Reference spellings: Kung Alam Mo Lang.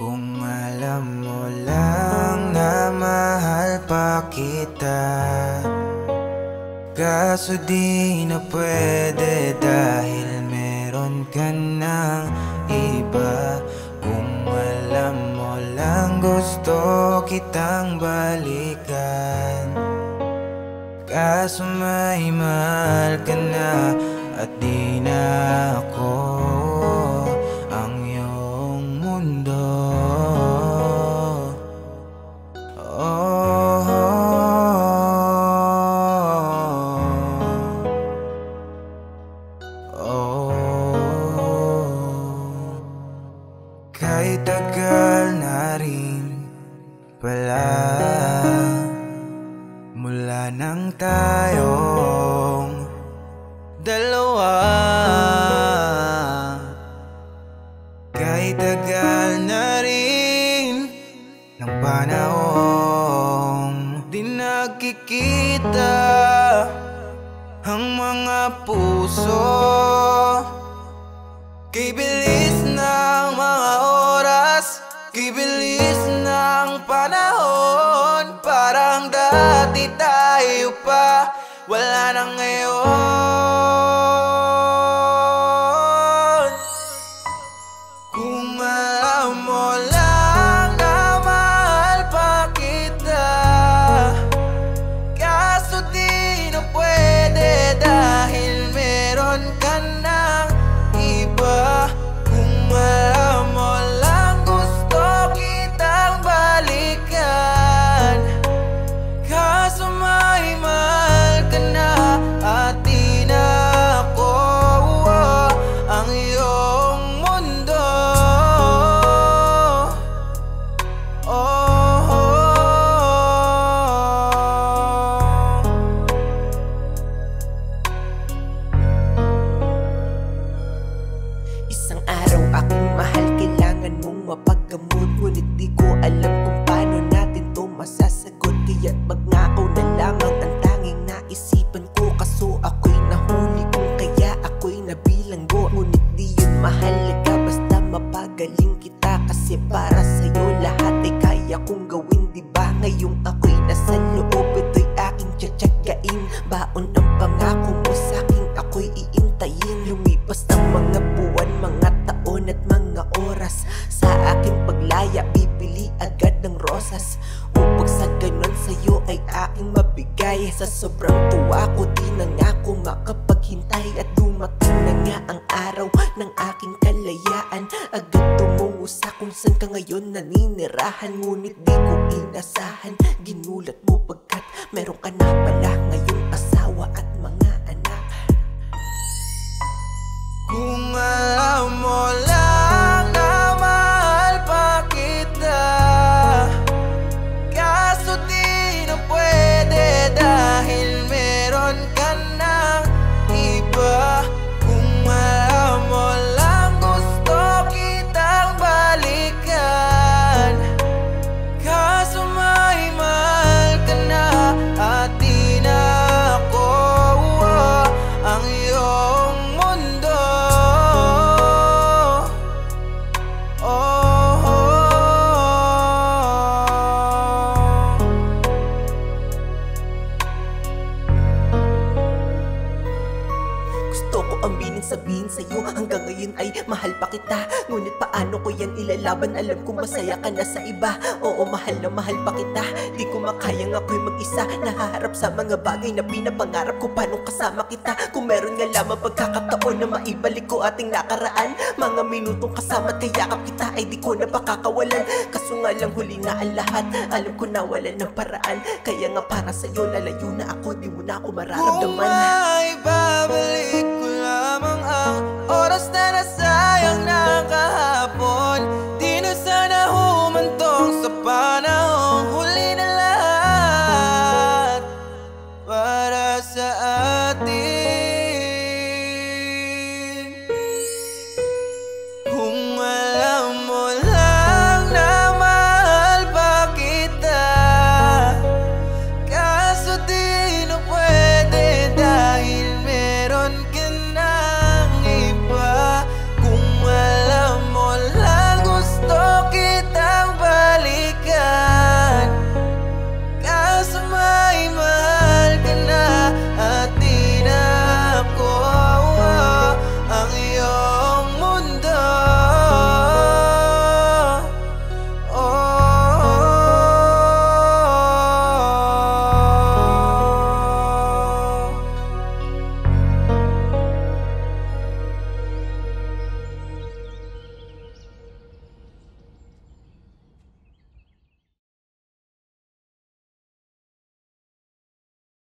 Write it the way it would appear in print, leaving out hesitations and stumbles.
Kung alam mo lang na mahal pa kita, kaso di na pwede dahil meron ka ng iba. Kung alam mo lang gusto kitang balikan, kaso may mahal ka na at di na ako ang iyong mundo. Kahit tagal na rin pala mula nang tayong dalawa, kahit tagal na rin ng panahon, di nakikita ang mga puso. Kay bilis ng mga oras, kay bilis ng panahon, parang dati tayo pa, wala na ngayon. Kung alam mo lang na mahal pa kita, kaso di na pwede dahil meron ka ng iba. Kung alam mo lang gusto kitang balikan, kaso may mahal ka na at di na ako ang iyong mundo. Oh, isang araw aking mahal, kailangan mong mapagkamot, ngunit di ko alam kung paano natin to masasagot, kaya't magnakaw na lamang ang tanging naisipan ko. Kaso ako'y nahuli kung kaya ako'y nabilanggo, ngunit di yun mahalaga basta mapagaling kita, kasi para sa'yo lahat ay kaya kong gawin. Diba ngayong ako'y nasa loob, ito'y aking tsatsagain, baon ang pangako mo sa'kin ako'y iintayin. Lumipas ang mga buwan, mga taon at mga oras, sa aking paglaya bibili agad ng rosas, upang sa ganon sa'yo ay aking mabigay. Sa sobrang tuwa ko di na nga ko makapaghintay, at dumating na nga ang araw ng aking kalayaan. Agad tumungo sa kung saan ka ngayon naninirahan, ngunit di ko inasahan, ginulat mo pagkat meron ka na pala ngayong asawa at mga anak. Kung alam mo lang na mahal pa kita, kaso di na pwede dahil meron ka ng iba. Kung alam mo lang gusto kitang balikan, kaso may mahal ka na at di na ako ang iyong mundo. Gusto ko aminin, sabihin sa'yo hanggang ngayon ay mahal pa kita, ngunit paano ko yan ilalaban? Alam kong masaya ka na sa iba. Oo, mahal na mahal pa kita, di ko makayang ako'y mag-isa, nahaharap sa mga bagay na pinapangarap ko. Paano kasama kita? Kung meron nga lamang pagkakataon na maibalik ko ating nakaraan, mga minutong kasama at yakap kita ay di ko na pakakawalan. Kaso nga lang huli na ang lahat, alam ko na wala ng paraan, kaya nga para sa'yo lalayo na ako, di mo na ako mararamdaman. Babalik ko lamang ang oras na nasayang na kahapon.